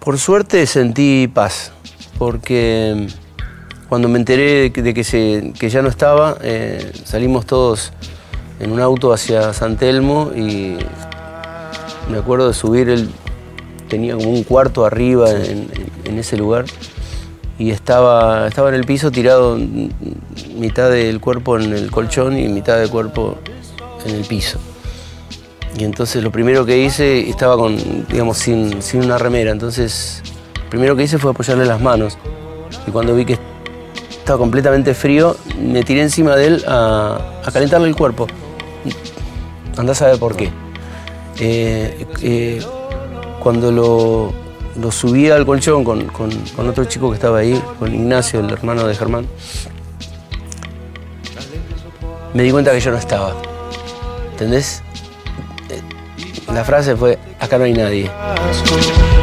Por suerte sentí paz, porque cuando me enteré de que ya no estaba, salimos todos en un auto hacia San Telmo y me acuerdo de subir, él tenía como un cuarto arriba en ese lugar y estaba en el piso tirado, mitad del cuerpo en el colchón y mitad del cuerpo en el piso. Y entonces lo primero que hice, estaba con, digamos, sin una remera, entonces lo primero que hice fue apoyarle las manos. Y cuando vi que estaba completamente frío, me tiré encima de él a calentarle el cuerpo. Andá a saber por qué. Cuando lo subí al colchón con otro chico que estaba ahí, con Ignacio, el hermano de Germán, me di cuenta que yo no estaba, ¿entendés? La frase fue, acá no hay nadie.